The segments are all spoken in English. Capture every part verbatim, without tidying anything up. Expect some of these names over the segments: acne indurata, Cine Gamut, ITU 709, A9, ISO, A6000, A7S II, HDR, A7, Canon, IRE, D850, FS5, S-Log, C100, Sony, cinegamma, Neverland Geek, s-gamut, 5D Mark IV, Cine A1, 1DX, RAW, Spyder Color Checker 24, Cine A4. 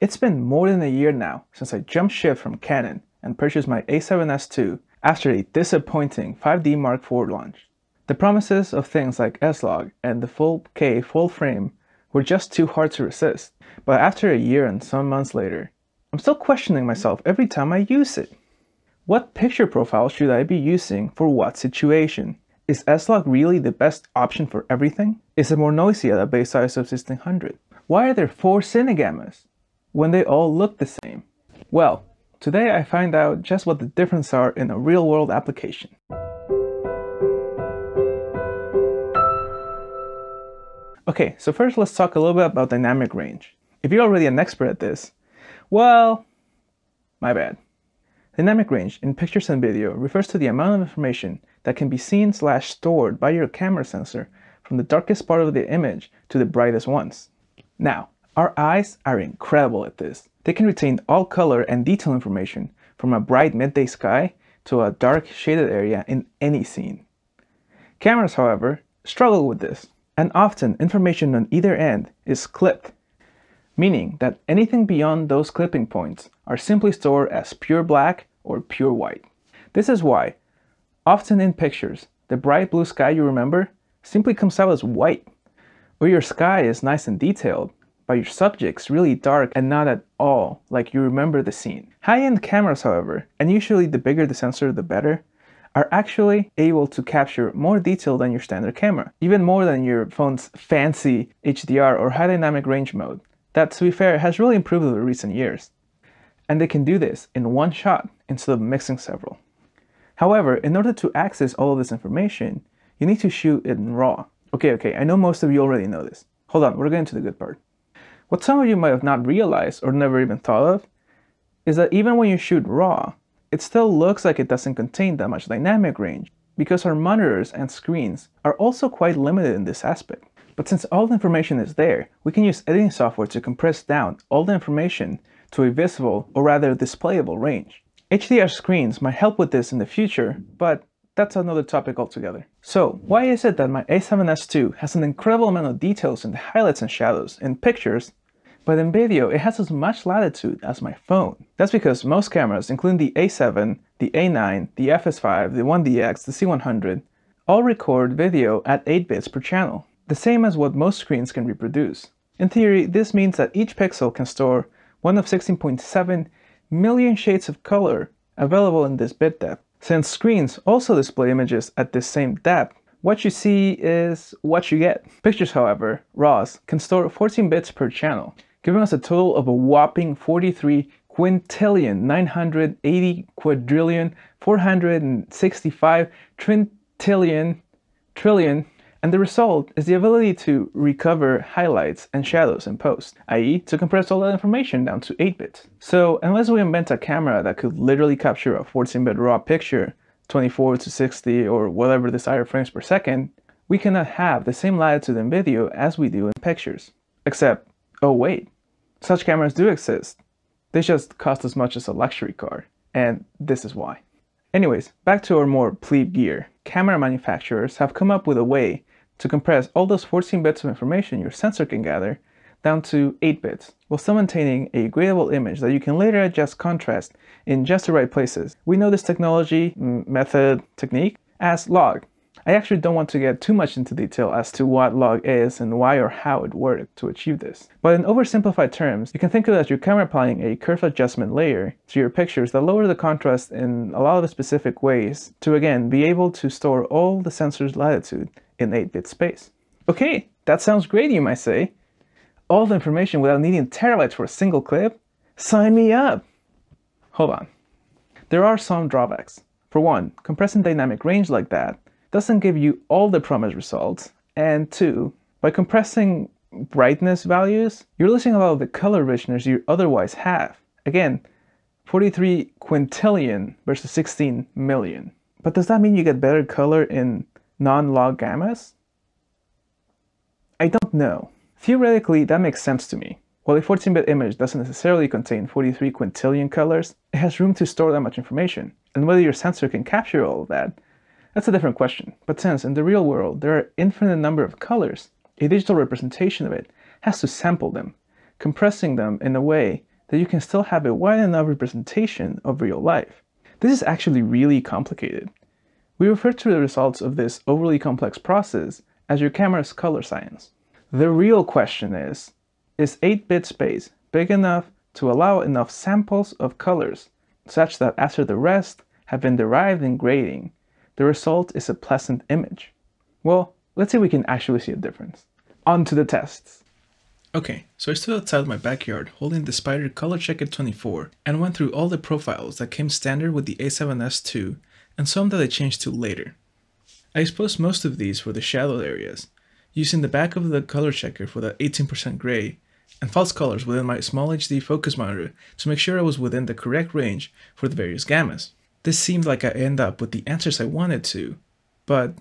It's been more than a year now since I jumped ship from Canon and purchased my A seven S two after a disappointing five D Mark four launch. The promises of things like S-Log and the four K full frame were just too hard to resist, but after a year and some months later, I'm still questioning myself every time I use it. What picture profile should I be using for what situation? Is S-Log really the best option for everything? Is it more noisy at a base size of sixteen hundred? Why are there four Cine Gamuts when they all look the same? Well, today I find out just what the differences are in a real-world application. Okay, so first let's talk a little bit about dynamic range. If you're already an expert at this, well, my bad. Dynamic range in pictures and video refers to the amount of information that can be seen slash stored by your camera sensor from the darkest part of the image to the brightest ones. Now, our eyes are incredible at this. They can retain all color and detail information from a bright midday sky to a dark shaded area in any scene. Cameras, however, struggle with this, and often information on either end is clipped, meaning that anything beyond those clipping points are simply stored as pure black or pure white. This is why, often in pictures, the bright blue sky you remember simply comes out as white, or your sky is nice and detailed, but your subject's really dark and not at all like you remember the scene. High-end cameras, however, and usually the bigger the sensor the better, are actually able to capture more detail than your standard camera, even more than your phone's fancy H D R or high dynamic range mode that, to be fair, has really improved over recent years. And they can do this in one shot instead of mixing several. However, in order to access all of this information, you need to shoot it in RAW. Okay, okay, I know most of you already know this. Hold on, we're getting to the good part. What some of you might have not realized or never even thought of is that even when you shoot RAW, it still looks like it doesn't contain that much dynamic range because our monitors and screens are also quite limited in this aspect. But since all the information is there, we can use editing software to compress down all the information to a visible or rather displayable range. H D R screens might help with this in the future, but that's another topic altogether. So why is it that my A seven S two has an incredible amount of details in the highlights and shadows in pictures, but in video it has as much latitude as my phone? That's because most cameras, including the A seven, the A nine, the F S five, the one D X, the C one hundred, all record video at eight bits per channel, the same as what most screens can reproduce. In theory, this means that each pixel can store one of sixteen point seven million shades of color available in this bit depth. Since screens also display images at this same depth, what you see is what you get. Pictures, however, RAWs, can store fourteen bits per channel, giving us a total of a whopping forty-three quintillion nine hundred eighty quadrillion four hundred sixty-five trillion trillion, and the result is the ability to recover highlights and shadows in post, that is to compress all that information down to eight bits. So unless we invent a camera that could literally capture a fourteen bit RAW picture, twenty-four to sixty or whatever desired frames per second, we cannot have the same latitude in video as we do in pictures. Except, oh wait, such cameras do exist. They just cost as much as a luxury car, and this is why. Anyways, back to our more plebe gear. Camera manufacturers have come up with a way to compress all those fourteen bits of information your sensor can gather down to eight bits, while still maintaining a gradable image that you can later adjust contrast in just the right places. We know this technology, method, technique as log. I actually don't want to get too much into detail as to what log is and why or how it worked to achieve this. But in oversimplified terms, you can think of it as your camera applying a curve adjustment layer to your pictures that lower the contrast in a lot of specific ways to, again, be able to store all the sensor's latitude in eight bit space. Okay, that sounds great, you might say. All the information without needing terabytes for a single clip? Sign me up! Hold on. There are some drawbacks. For one, compressing dynamic range like that doesn't give you all the promised results, and two, by compressing brightness values, you're losing a lot of the color richness you otherwise have. Again, forty-three quintillion versus sixteen million. But does that mean you get better color in non-log gammas? I don't know. Theoretically, that makes sense to me. While a fourteen bit image doesn't necessarily contain forty-three quintillion colors, it has room to store that much information, and whether your sensor can capture all of that, that's a different question. But since in the real world there are infinite number of colors, a digital representation of it has to sample them, compressing them in a way that you can still have a wide enough representation of real life. This is actually really complicated. We refer to the results of this overly complex process as your camera's color science. The real question is, is eight bit space big enough to allow enough samples of colors such that after the rest have been derived in grading, the result is a pleasant image? Well, let's see if we can actually see a difference. On to the tests. Okay, so I stood outside my backyard holding the Spyder Color Checker twenty-four and went through all the profiles that came standard with the A seven S two and some that I changed to later. I exposed most of these for the shadowed areas, using the back of the color checker for that eighteen percent gray and false colors within my small H D focus monitor to make sure I was within the correct range for the various gammas. This seemed like I ended up with the answers I wanted to, but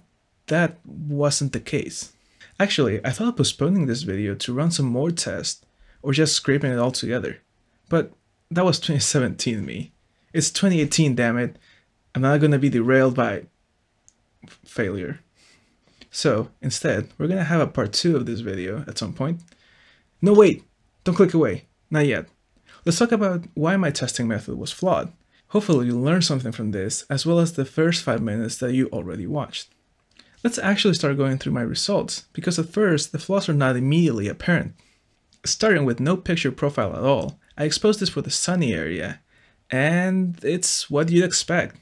that wasn't the case. Actually, I thought of postponing this video to run some more tests or just scraping it all together, but that was twenty seventeen me. It's twenty eighteen, damn it. I'm not gonna be derailed by failure. So instead, we're gonna have a part two of this video at some point. No, wait, don't click away, not yet. Let's talk about why my testing method was flawed. Hopefully you'll learn something from this, as well as the first five minutes that you already watched. Let's actually start going through my results, because at first, the flaws are not immediately apparent. Starting with no picture profile at all, I exposed this for the sunny area, and it's what you'd expect.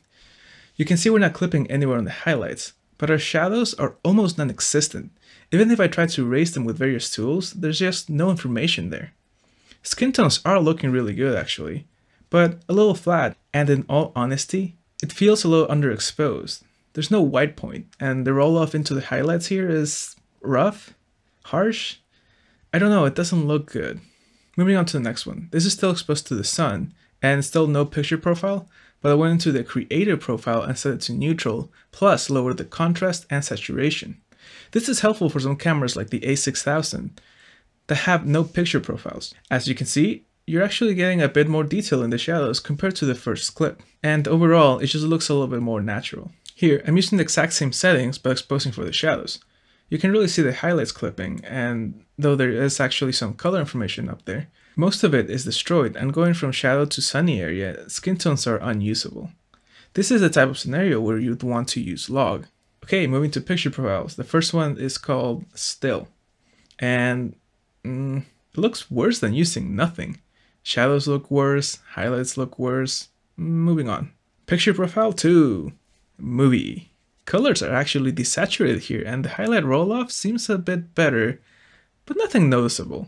You can see we're not clipping anywhere on the highlights, but our shadows are almost non-existent. Even if I try to erase them with various tools, there's just no information there. Skin tones are looking really good actually, but a little flat, and in all honesty, it feels a little underexposed. There's no white point, and the roll-off into the highlights here is rough, harsh. I don't know, it doesn't look good. Moving on to the next one. This is still exposed to the sun, and still no picture profile, but I went into the creator profile and set it to neutral, plus lowered the contrast and saturation. This is helpful for some cameras like the A six thousand that have no picture profiles. As you can see, you're actually getting a bit more detail in the shadows compared to the first clip. And overall, it just looks a little bit more natural. Here, I'm using the exact same settings, but exposing for the shadows. You can really see the highlights clipping, and though there is actually some color information up there, most of it is destroyed, and going from shadow to sunny area, skin tones are unusable. This is the type of scenario where you'd want to use log. Okay, moving to picture profiles. The first one is called still, and mm, it looks worse than using nothing. Shadows look worse, highlights look worse. Moving on. Picture profile two, movie. Colors are actually desaturated here, and the highlight roll-off seems a bit better, but nothing noticeable.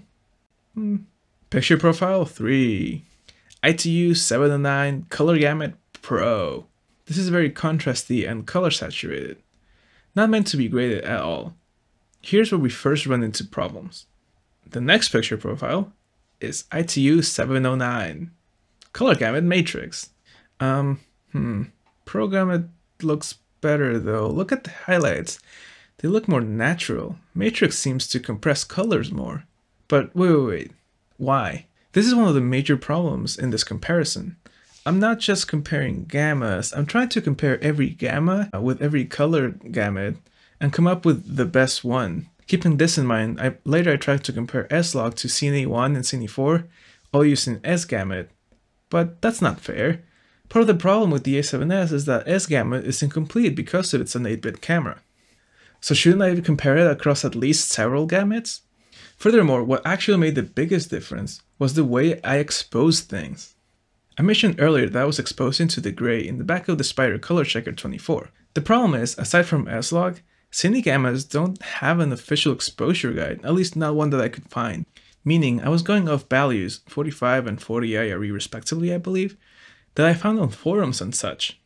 Mm. Picture profile three, I T U seven oh nine Color Gamut Pro. This is very contrasty and color saturated. Not meant to be graded at all. Here's where we first run into problems. The next picture profile is I T U seven oh nine, Color Gamut Matrix. Um, hmm, Pro Gamut looks better though. Look at the highlights. They look more natural. Matrix seems to compress colors more. But wait, wait, wait, why? This is one of the major problems in this comparison. I'm not just comparing gammas, I'm trying to compare every gamma with every color gamut and come up with the best one. Keeping this in mind, I, later I tried to compare S-Log to Cine A one and Cine A four, all using s-gamut, but that's not fair. Part of the problem with the A seven S is that s-gamut is incomplete because it's an eight bit camera. So shouldn't I compare it across at least several gamuts? Furthermore, what actually made the biggest difference was the way I exposed things. I mentioned earlier that I was exposing to the gray in the back of the Spyder Color Checker twenty-four. The problem is, aside from S-Log, Cine gammas don't have an official exposure guide, at least not one that I could find. Meaning, I was going off values, forty-five and forty I R E respectively, I believe, that I found on forums and such.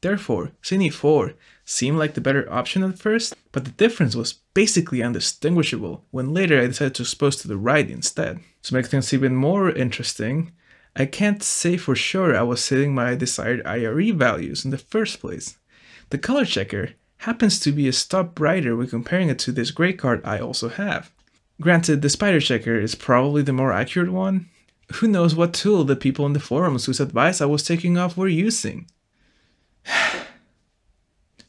Therefore, Cine A four seemed like the better option at first, but the difference was basically undistinguishable when later I decided to expose to the right instead. To make things even more interesting, I can't say for sure I was setting my desired I R E values in the first place. The color checker happens to be a stop brighter when comparing it to this gray card I also have. Granted, the Spyder checker is probably the more accurate one. Who knows what tool the people in the forums whose advice I was taking off were using?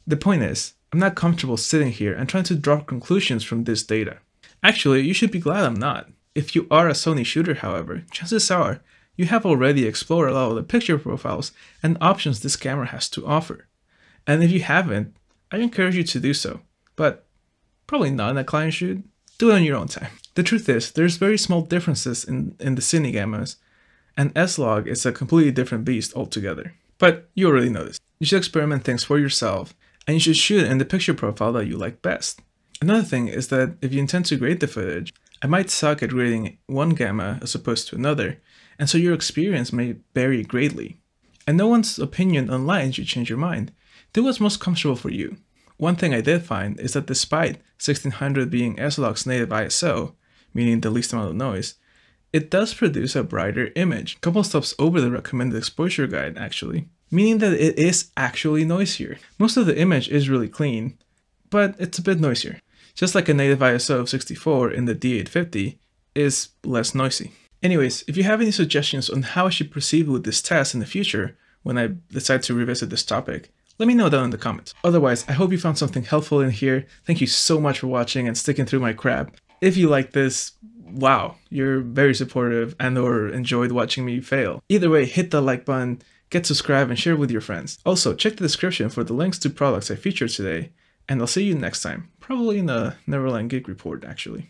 The point is, I'm not comfortable sitting here and trying to draw conclusions from this data. Actually, you should be glad I'm not. If you are a Sony shooter, however, chances are you have already explored a lot of the picture profiles and options this camera has to offer. And if you haven't, I encourage you to do so, but probably not in a client shoot, do it on your own time. The truth is, there's very small differences in, in the Cine gammas, and S-Log is a completely different beast altogether. But you already know this. You should experiment things for yourself, and you should shoot in the picture profile that you like best. Another thing is that if you intend to grade the footage, I might suck at grading one gamma as opposed to another, and so your experience may vary greatly. And no one's opinion online should change your mind. Do what's most comfortable for you. One thing I did find is that despite sixteen hundred being S-Log's native I S O, meaning the least amount of noise, it does produce a brighter image, a couple stops over the recommended exposure guide actually, meaning that it is actually noisier. Most of the image is really clean, but it's a bit noisier. Just like a native I S O of sixty-four in the D eight fifty is less noisy. Anyways, if you have any suggestions on how I should proceed with this test in the future when I decide to revisit this topic, let me know down in the comments. Otherwise, I hope you found something helpful in here. Thank you so much for watching and sticking through my crap. If you like this, wow, you're very supportive and or enjoyed watching me fail. Either way, hit the like button, get subscribed and share with your friends. Also, check the description for the links to products I featured today, and I'll see you next time, probably in a Neverland Geek report actually.